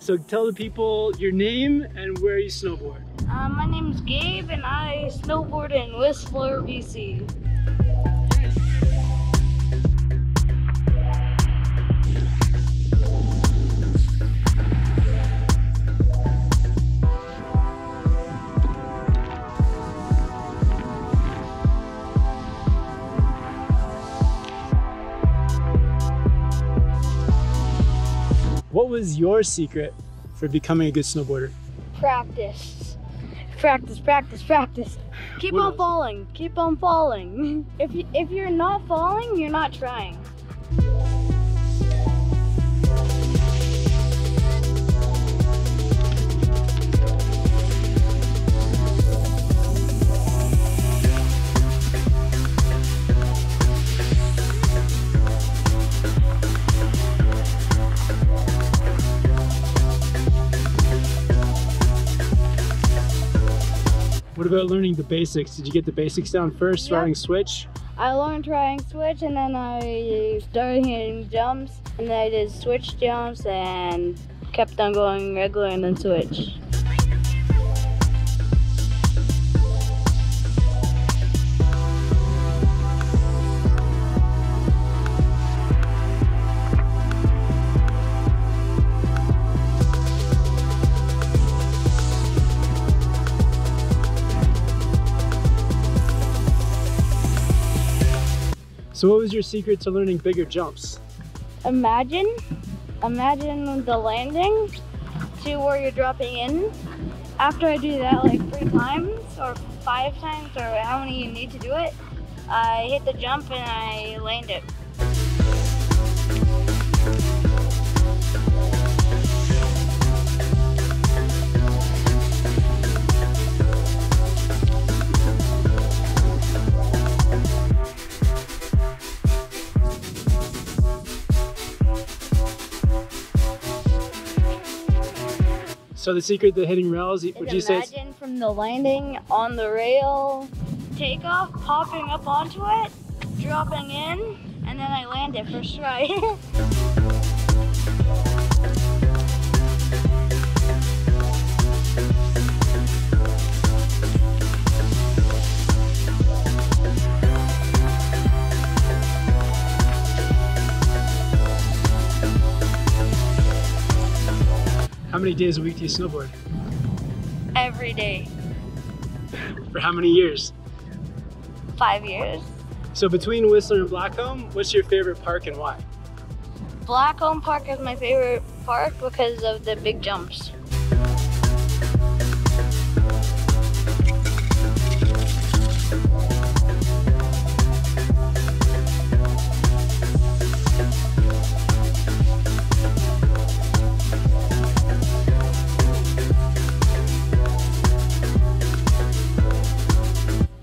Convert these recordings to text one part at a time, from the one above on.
So tell the people your name and where you snowboard. My name is Gabe and I snowboard in Whistler, BC. What was your secret for becoming a good snowboarder? Practice. Practice, practice, practice. Keep on falling, keep on falling. If you're not falling, you're not trying. What about learning the basics? Did you get the basics down first, yep. Riding switch? I learned riding switch and then I started hitting jumps and then I did switch jumps and kept on going regular and then switch. So what was your secret to learning bigger jumps? Imagine the landing to where you're dropping in. After I do that like 3 times or 5 times or how many you need to do it, I hit the jump and I land it. So the secret to hitting rails, would you say? Imagine from the landing on the rail, takeoff, popping up onto it, dropping in, and then I land it first try. How many days a week do you snowboard? Every day. For how many years? 5 years. So between Whistler and Blackcomb, what's your favorite park and why? Blackcomb Park is my favorite park because of the big jumps.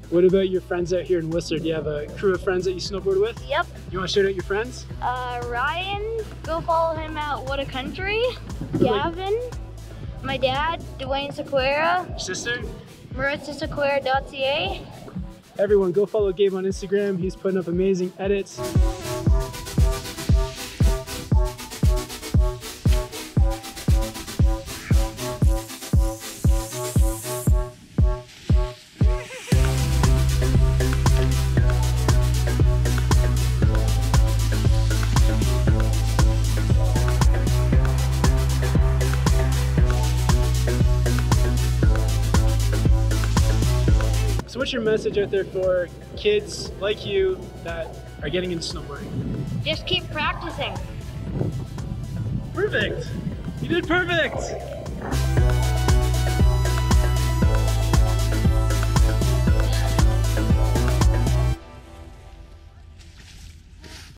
What about your friends out here in Whistler? Do you have a crew of friends that you snowboard with? Yep. You want to shout out your friends? Ryan, go follow him at What a Country. Gavin, my dad, Dwayne Sequeira. Sister? MarissaSequeira.ca. Everyone, go follow Gabe on Instagram. He's putting up amazing edits. What's your message out there for kids like you that are getting into snowboarding? Just keep practicing. Perfect. You did perfect.